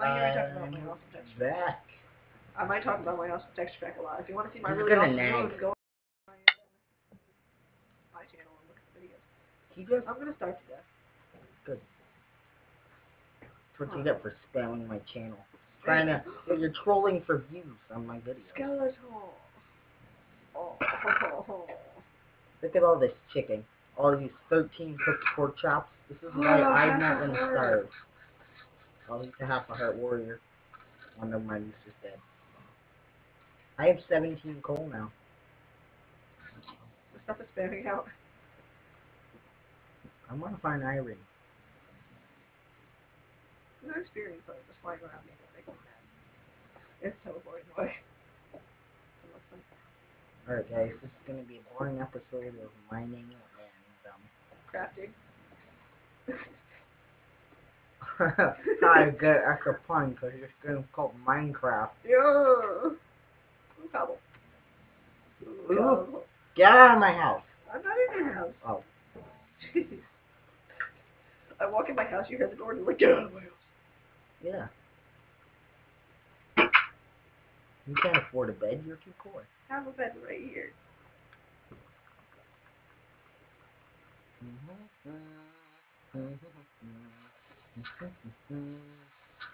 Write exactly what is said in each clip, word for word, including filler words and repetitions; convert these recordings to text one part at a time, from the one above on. might hear me talk about my awesome texture pack. I might talk about my awesome texture pack a lot. If you want to see my He's really awesome videos, go on my, my channel and look at the videos. He goes, I'm going to start today. Good. That's what huh. you get for spamming my channel. Trying to, you're trolling for views on my videos. Skeletal. Oh. Look at all this chicken. All these thirteen cooked pork chops. This is why I'm not going to starve. I'll eat the half a heart warrior. Oh, never mind, this is dead. I have seventeen coal now. The stuff is bearing out. I want to find iron. No experience, but just flying around me. It's so boring. Boy. Alright guys, this is going to be a boring episode of mining and um, crafting. How good extra pun, because it's going to call it Minecraft. Yeah. Cobble. Ooh. Get out of my house. I'm not in your house. Oh. I walk in my house, you hear the door, and you're like, get out of my house. Yeah. You can't afford a bed, you're too poor. I have a bed right here. Actually, first thing I'm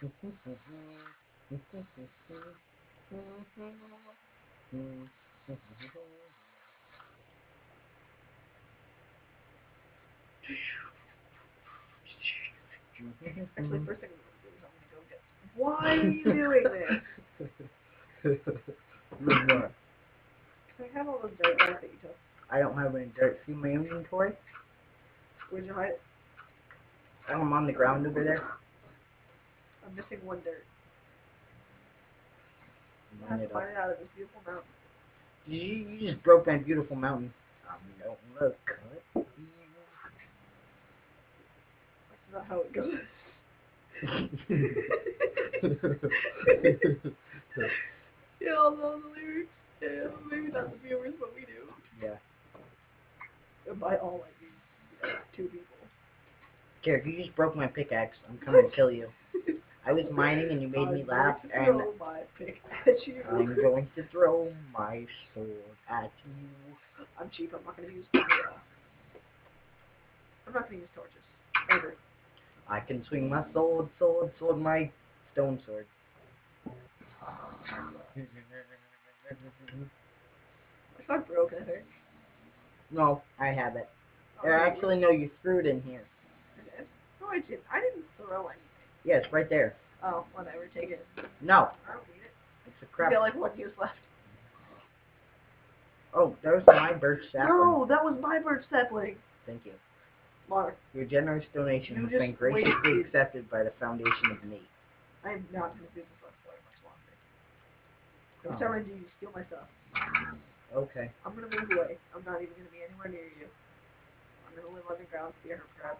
going to do is I'm going to go get... Why are you doing this? I have all those dirt that you took. I don't have any dirt. See my inventory? Where'd you hide it? I'm on the ground over there. I'm missing one dirt. I have to find it out of this beautiful mountain. You, you just broke that beautiful mountain. Um, don't look. That's not how it goes. Yeah, all the lyrics. Yeah, maybe not the viewers, but we do. Yeah. And by all, I mean yeah, two people. Garrett, you just broke my pickaxe. I'm coming to kill you. I was mining and you made I me laugh, and throw my pickaxe at you. I'm going to throw my sword at you. I'm cheap. I'm not going to use. Uh, I'm not going to use torches. Ever. I can swing my sword, sword, sword, my stone sword. It's not broken, it hurts. No, I have it. Oh, actually, no, you threw it in here. Okay. No, I didn't. I didn't throw anything. Yeah, it's right there. Oh, whatever. Take it. No. I don't need it. It's a crap. I feel like one use left. Oh, that was my birch sapling. No, that was my birch sapling. Thank you. Mark. Your generous donation has been graciously accepted by the Foundation of Need. I am not going to do this. I'm sorry, dude, you steal my stuff. Okay. I'm gonna move away. I'm not even gonna be anywhere near you. I'm gonna live underground, be a hermit crab.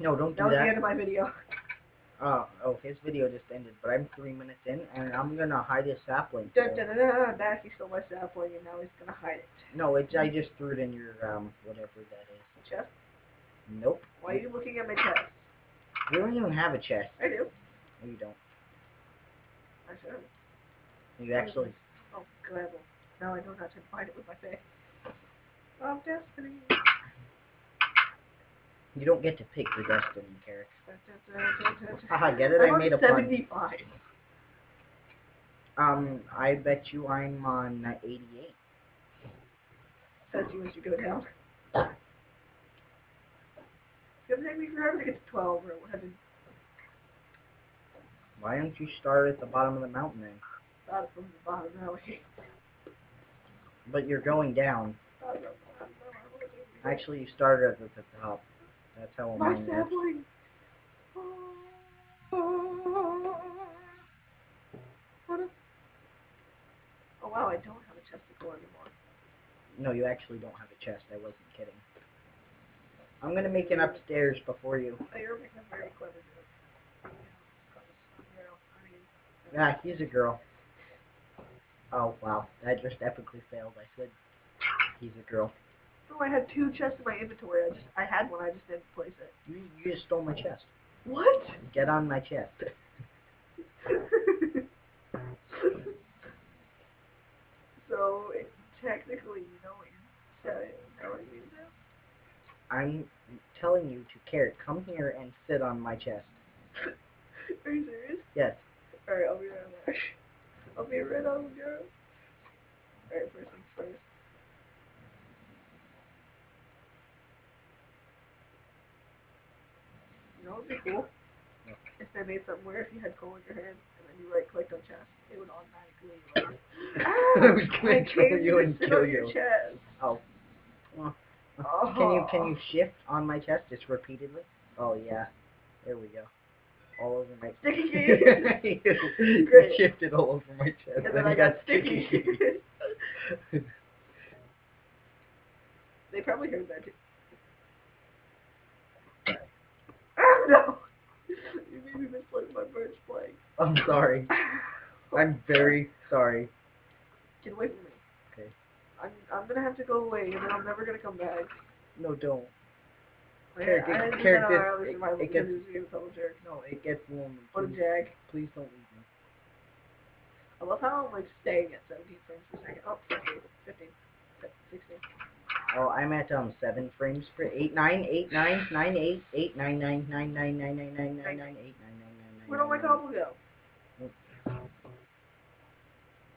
No, don't do that. That was the end of my video. Oh, oh, his video just ended, but I'm three minutes in, and I'm gonna hide his sapling. Da da da da. Back, he stole my sapling, and now he's gonna hide it. No, it's I just threw it in your um whatever that is. Chest? Nope. Why are you looking at my chest? You don't even have a chest. I do. No, you don't. I should. You actually... Oh, gravel. Now I know how to find it with my face. Oh, destiny. You don't get to pick the destiny, Carrick. Haha, get it? I, I made a pun. seventy-five. Um, I bet you I'm on uh, eighty-eight. That's you as you go down. It's going to take me forever to get to twelve or eleven. Why don't you start at the bottom of the mountain then? It from the bottom alley. But you're going down. Actually, you started at the top. That's how I'm going. My sapling! Oh wow, I don't have a chest to go anymore. No, you actually don't have a chest. I wasn't kidding. I'm going to make it upstairs before you. Oh, you're making a very clever joke. Yeah, he's a girl. Oh, wow. That just epically failed. I said, he's a girl. No, I had two chests in my inventory. I just, I had one. I just didn't place it. You, you just stole my chest. What? Get on my chest. technically you know what you're telling me to do. I'm telling you to, Carrot, come here and sit on my chest. Are you serious? Yes. Alright, I'll be right there. I'll be right on, girl. Alright, first things first. You know what would be cool? Yeah. If they made something where if you had coal in your hand and then you right clicked on chest, it would automatically like, ah, I was gonna kill you and kill you. Oh. Oh. Oh. Can you can you shift on my chest just repeatedly? Oh yeah. There we go. All over my chest. Sticky. Great. Shifted all over my chest. And then, then I got, got sticky. They probably heard that too. Oh no. You made me misplace my birch flag. I'm sorry. I'm very sorry. Get away from me. Okay. I'm I'm gonna have to go away, and then I'm never gonna come back. No, don't. Jerk, yeah, it, Jerk, it, it, it gets Jerk. No, it gets warm. What a jag. Please don't leave me. I love how I'm like staying at seventeen frames per second. Oh, fifteen, fifteen, sixteen. Oh, I'm at um seven frames per eight nine eight nine nine eight eight nine nine nine nine nine nine nine nine nine eight nine nine nine nine. Where do my cobble go?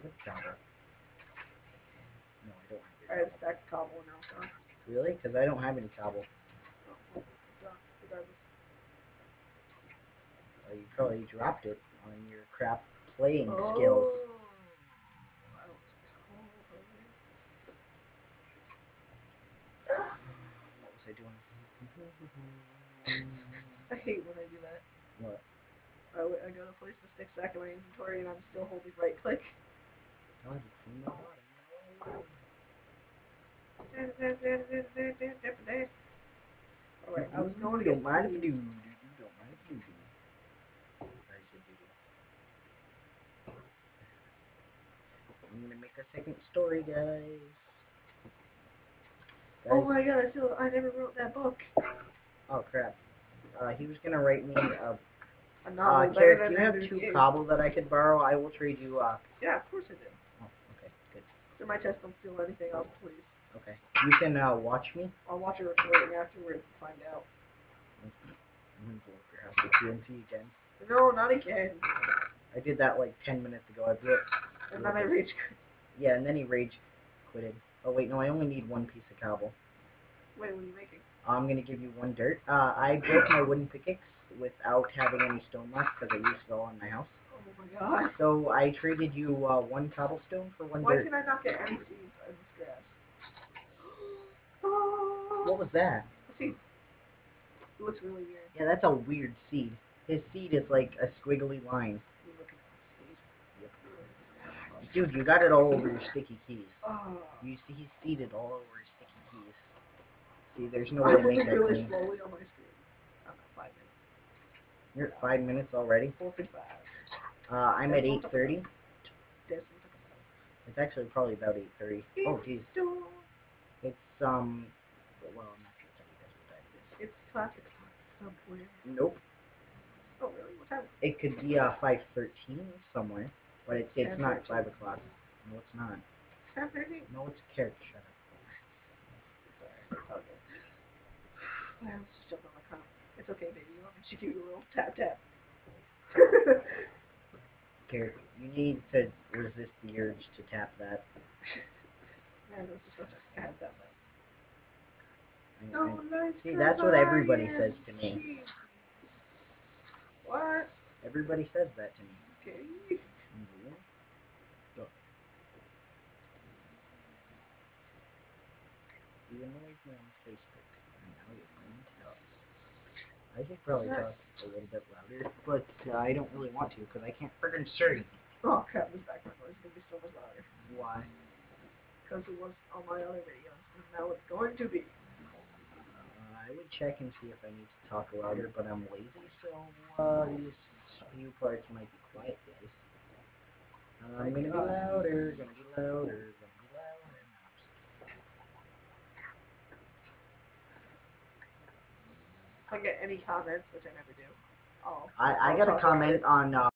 Good cobble. No, I don't have it. I have stacked cobble now. Really? Because I don't have any cobble. Well, you probably dropped it on your crap playing oh. skills. What was I doing? I hate when I do that. What? I, w I go to place the stick stack in my inventory and I'm still holding right click. God, you Alright, I was going to get mine if you do. You don't mind if you do. I should do that. I'm going to make a second story, guys. guys. Oh my god, I still, I never wrote that book. Oh crap. Uh, he was going to write me a... a novel. Uh, Carrot, do you have two you. cobble that I could borrow? I will trade you, uh... yeah, of course I do. Oh, okay, good. So my chest don't steal anything else, please. Okay. You can uh, watch me. I'll watch a recording afterwards to find out. I'm going to blow up your house with T N T again. No, not again. I did that like ten minutes ago. I blew up. And then I rage quit. Yeah, and then he rage quitted. Oh, wait, no, I only need one piece of cobble. Wait, what are you making? I'm going to give you one dirt. Uh, I broke my wooden pickaxe without having any stone left because I used it all on my house. Oh my god. So I traded you uh, one cobblestone for one Why dirt. Why can I not get any seeds on this grass? What was that? A seed. It looks really weird. Yeah, that's a weird seed. His seed is like a squiggly line. You look at yep. Dude, you got it all over your sticky keys. Oh. You see, he's seeded all over his sticky keys. See, there's no way to make that really clean. Slowly on my screen. I'm at five minutes. You're at five minutes already? four fifty-five. Uh, I'm at eight thirty. It's actually probably about eight thirty. Oh, jeez. It's, um... well, I'm not sure you guys what that is. It's classic somewhere. Nope. Oh, really? What time? It could be uh, five thirteen somewhere, but it's it's not five o'clock. No, it's not. seven thirty? No, it's a carrot. Shut up. Sorry. Okay. I was just jumping on my car. It's okay, baby. You want me to do a little tap tap? Carrot, you need to resist the urge to tap that. Man, this is such a tap tap. Oh, nice. See, that's what everybody says to me. What? Everybody says that to me. Okay. Mm-hmm. Go. You annoyed me on Facebook, and now you're going to talk. I should probably yes. talk a little bit louder, but uh, I don't really want to, because I can't friggin' serve. Oh, crap, this background noise is going to be so much louder. Why? Because it was on my other videos, and now it's going to be. I would check and see if I need to talk louder, but I'm lazy, so uh, these few parts might be quiet, guys. Uh, I'm gonna be louder, gonna be louder, gonna be louder. If I get any comments, which I never do. Oh. I I got a comment on. Uh,